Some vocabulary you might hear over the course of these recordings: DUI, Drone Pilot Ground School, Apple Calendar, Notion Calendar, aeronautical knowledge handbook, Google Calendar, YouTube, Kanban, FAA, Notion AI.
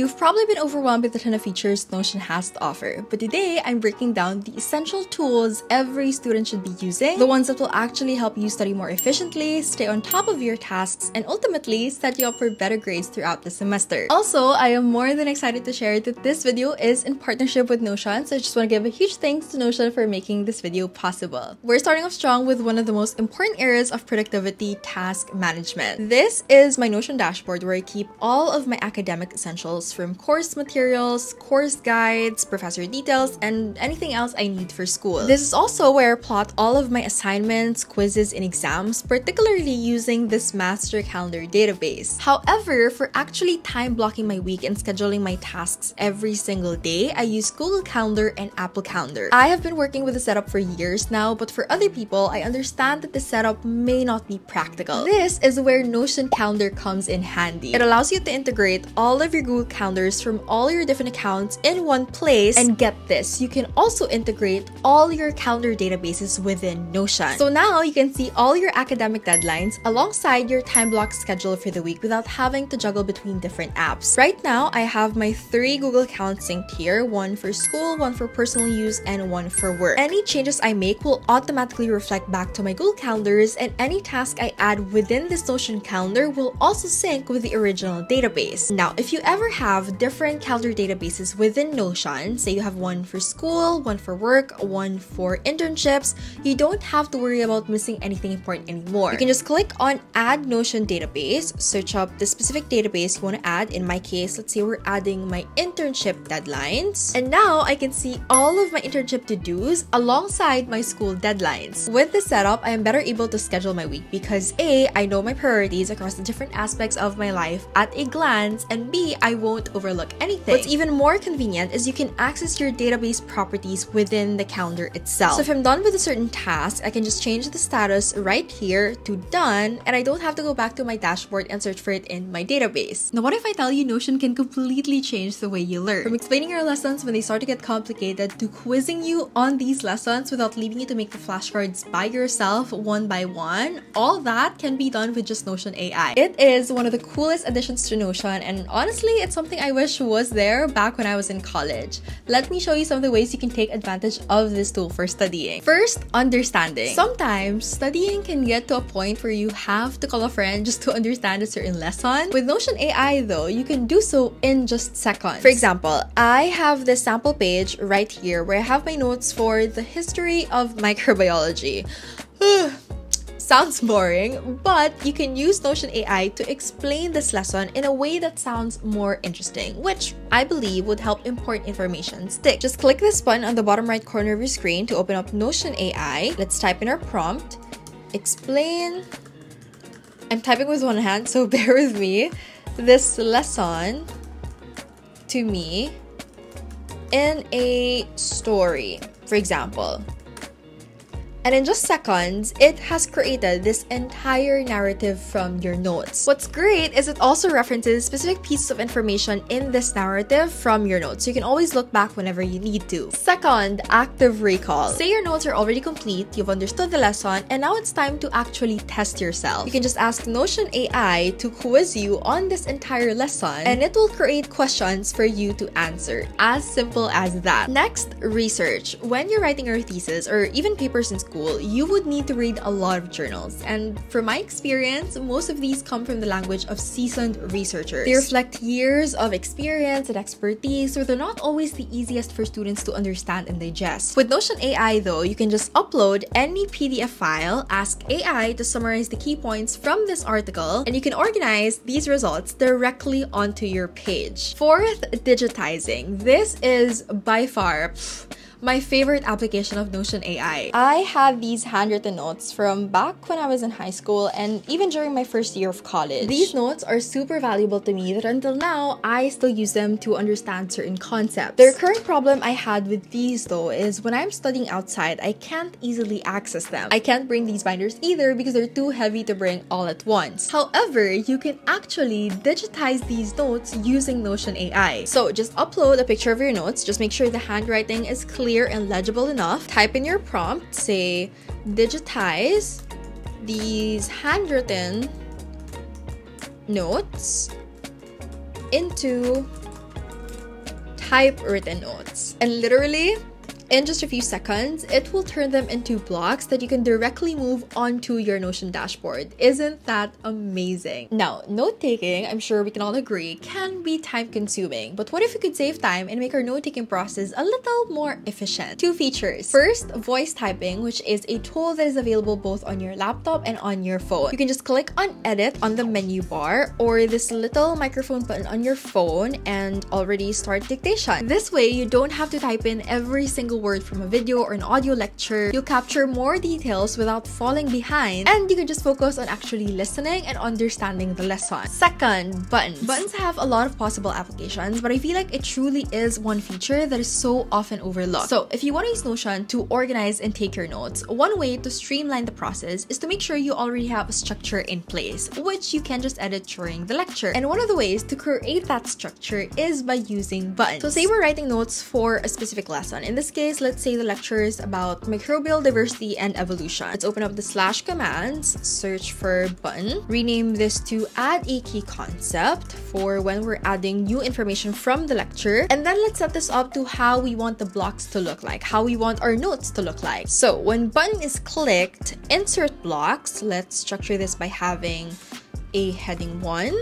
You've probably been overwhelmed with the ton of features Notion has to offer, but today I'm breaking down the essential tools every student should be using, the ones that will actually help you study more efficiently, stay on top of your tasks, and ultimately set you up for better grades throughout the semester. Also, I am more than excited to share that this video is in partnership with Notion, so I just want to give a huge thanks to Notion for making this video possible. We're starting off strong with one of the most important areas of productivity, task management. This is my Notion dashboard where I keep all of my academic essentials from course materials, course guides, professor details, and anything else I need for school. This is also where I plot all of my assignments, quizzes, and exams, particularly using this master calendar database. However, for actually time blocking my week and scheduling my tasks every single day, I use Google Calendar and Apple Calendar. I have been working with the setup for years now, but for other people, I understand that the setup may not be practical. This is where Notion Calendar comes in handy. It allows you to integrate all of your Google Calendars from all your different accounts in one place, and get this, you can also integrate all your calendar databases within Notion. So now you can see all your academic deadlines alongside your time block schedule for the week without having to juggle between different apps. Right now, I have my 3 Google accounts synced here, one for school, one for personal use, and one for work. Any changes I make will automatically reflect back to my Google Calendars, and any task I add within this Notion Calendar will also sync with the original database. Now, if you ever have different calendar databases within Notion, say you have one for school, one for work, one for internships, you don't have to worry about missing anything important anymore. You can just click on Add Notion Database, search up the specific database you want to add. In my case, let's say we're adding my internship deadlines, and now I can see all of my internship to-dos alongside my school deadlines. With this setup, I am better able to schedule my week because A, I know my priorities across the different aspects of my life at a glance, and B, I won't overlook anything. What's even more convenient is you can access your database properties within the calendar itself. So if I'm done with a certain task, I can just change the status right here to done, and I don't have to go back to my dashboard and search for it in my database. Now, what if I tell you Notion can completely change the way you learn? From explaining your lessons when they start to get complicated to quizzing you on these lessons without leaving you to make the flashcards by yourself one by one, all that can be done with just Notion AI. It is one of the coolest additions to Notion, and honestly, it's something I wish was there back when I was in college. Let me show you some of the ways you can take advantage of this tool for studying. First, understanding. Sometimes, studying can get to a point where you have to call a friend just to understand a certain lesson. With Notion AI though, you can do so in just seconds. For example, I have this sample page right here where I have my notes for the history of microbiology. Sounds boring, but you can use Notion AI to explain this lesson in a way that sounds more interesting, which I believe would help important information stick. Just click this button on the bottom right corner of your screen to open up Notion AI. Let's type in our prompt, explain. I'm typing with one hand, so bear with me. This lesson to me in a story, for example. And in just seconds, it has created this entire narrative from your notes. What's great is it also references specific pieces of information in this narrative from your notes, so you can always look back whenever you need to. Second, active recall. Say your notes are already complete, you've understood the lesson, and now it's time to actually test yourself. You can just ask Notion AI to quiz you on this entire lesson, and it will create questions for you to answer. As simple as that. Next, research. When you're writing your thesis or even papers in school, you would need to read a lot of journals, and from my experience, most of these come from the language of seasoned researchers. They reflect years of experience and expertise, so they're not always the easiest for students to understand and digest. With Notion AI though, you can just upload any PDF file, ask AI to summarize the key points from this article, and you can organize these results directly onto your page. Fourth, digitizing. This is by far my favorite application of Notion AI. I had these handwritten notes from back when I was in high school and even during my first year of college. These notes are super valuable to me that until now, I still use them to understand certain concepts. The recurring problem I had with these though is when I'm studying outside, I can't easily access them. I can't bring these binders either because they're too heavy to bring all at once. However, you can actually digitize these notes using Notion AI. So just upload a picture of your notes, just make sure the handwriting is clear and legible enough, type in your prompt, say digitize these handwritten notes into type written notes. And literally, in just a few seconds, it will turn them into blocks that you can directly move onto your Notion dashboard. Isn't that amazing? Now, note-taking, I'm sure we can all agree, can be time-consuming. But what if we could save time and make our note-taking process a little more efficient? Two features. First, voice typing, which is a tool that is available both on your laptop and on your phone. You can just click on edit on the menu bar or this little microphone button on your phone and already start dictation. This way, you don't have to type in every single word from a video or an audio lecture. You'll capture more details without falling behind, and you can just focus on actually listening and understanding the lesson. Second, buttons. Buttons have a lot of possible applications, but I feel like it truly is one feature that is so often overlooked. So if you want to use Notion to organize and take your notes, one way to streamline the process is to make sure you already have a structure in place, which you can just edit during the lecture. And one of the ways to create that structure is by using buttons. So say we're writing notes for a specific lesson. In this case, let's say the lecture is about microbial diversity and evolution. Let's open up the slash commands, search for button, rename this to add a key concept for when we're adding new information from the lecture, and then let's set this up to how we want the blocks to look like, how we want our notes to look like. So when button is clicked, insert blocks. Let's structure this by having a heading 1,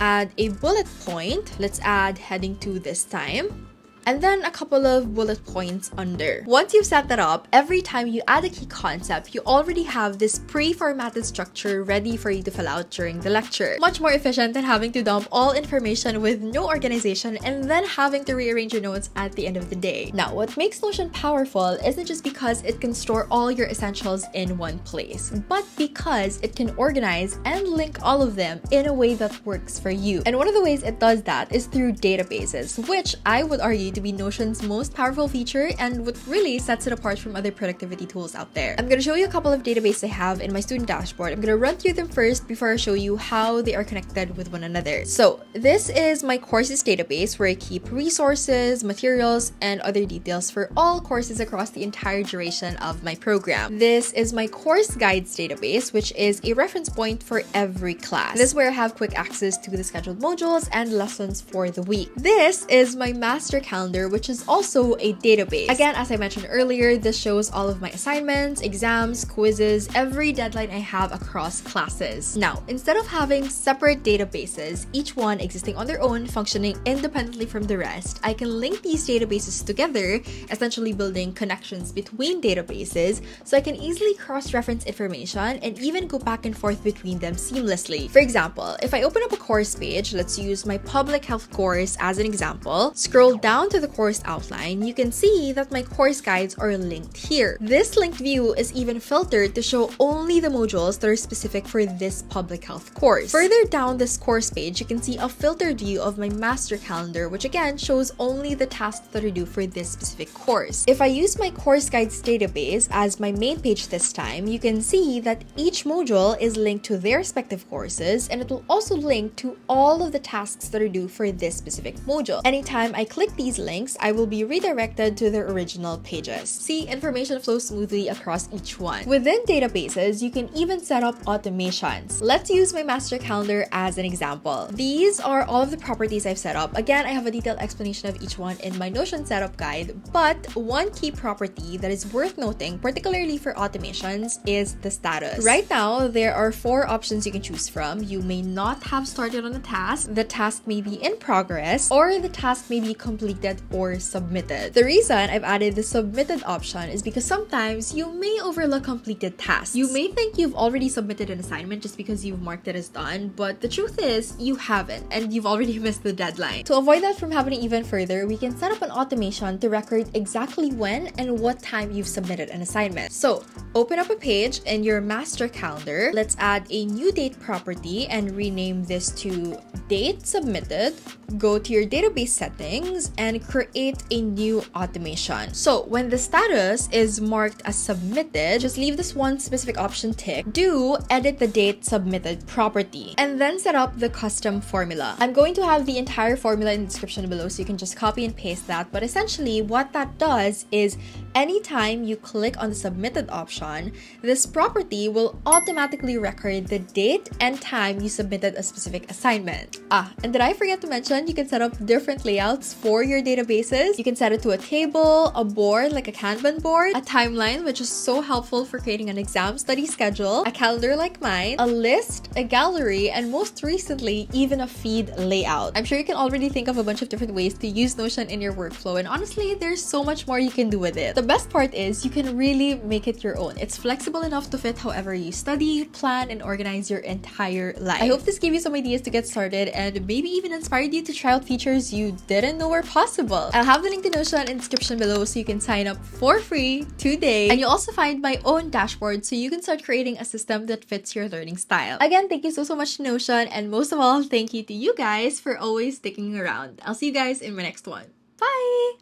add a bullet point. Let's add heading 2 this time, and then a couple of bullet points under. Once you've set that up, every time you add a key concept, you already have this pre-formatted structure ready for you to fill out during the lecture. Much more efficient than having to dump all information with no organization and then having to rearrange your notes at the end of the day. Now, what makes Notion powerful isn't just because it can store all your essentials in one place, but because it can organize and link all of them in a way that works for you. And one of the ways it does that is through databases, which I would argue to be Notion's most powerful feature and what really sets it apart from other productivity tools out there. I'm going to show you a couple of databases I have in my student dashboard. I'm going to run through them first before I show you how they are connected with one another. So this is my courses database where I keep resources, materials, and other details for all courses across the entire duration of my program. This is my course guides database, which is a reference point for every class. This is where I have quick access to the scheduled modules and lessons for the week. This is my master calendar, which is also a database. Again, as I mentioned earlier, this shows all of my assignments, exams, quizzes, every deadline I have across classes. Now, instead of having separate databases, each one existing on their own, functioning independently from the rest, I can link these databases together, essentially building connections between databases so I can easily cross-reference information and even go back and forth between them seamlessly. For example, if I open up a course page, let's use my public health course as an example, scroll down to the course outline, you can see that my course guides are linked here. This linked view is even filtered to show only the modules that are specific for this public health course. Further down this course page, you can see a filtered view of my master calendar, which again shows only the tasks that are due for this specific course. If I use my course guides database as my main page this time, you can see that each module is linked to their respective courses, and it will also link to all of the tasks that are due for this specific module. Anytime I click these links, I will be redirected to their original pages. See, information flows smoothly across each one. Within databases, you can even set up automations. Let's use my master calendar as an example. These are all of the properties I've set up. Again, I have a detailed explanation of each one in my Notion setup guide, but one key property that is worth noting, particularly for automations, is the status. Right now, there are 4 options you can choose from. You may not have started on the task may be in progress, or the task may be completed or submitted. The reason I've added the submitted option is because sometimes you may overlook completed tasks. You may think you've already submitted an assignment just because you've marked it as done, but the truth is you haven't and you've already missed the deadline. To avoid that from happening even further, we can set up an automation to record exactly when and what time you've submitted an assignment. So open up a page in your master calendar. Let's add a new date property and rename this to date submitted. Go to your database settings and create a new automation. So when the status is marked as submitted, just leave this one specific option ticked. Do edit the date submitted property and then set up the custom formula. I'm going to have the entire formula in the description below so you can just copy and paste that, but essentially what that does is Anytime you click on the submitted option, this property will automatically record the date and time you submitted a specific assignment. And did I forget to mention you can set up different layouts for your databases? You can set it to a table, a board like a Kanban board, a timeline, which is so helpful for creating an exam study schedule, a calendar like mine, a list, a gallery, and most recently, even a feed layout. I'm sure you can already think of a bunch of different ways to use Notion in your workflow, and honestly, there's so much more you can do with it. The best part is you can really make it your own. It's flexible enough to fit however you study, plan, and organize your entire life. I hope this gave you some ideas to get started and maybe even inspired you to try out features you didn't know were possible. I'll have the link to Notion in the description below so you can sign up for free today. And you'll also find my own dashboard so you can start creating a system that fits your learning style. Again, thank you so much to Notion, and most of all, thank you to you guys for always sticking around. I'll see you guys in my next one. Bye!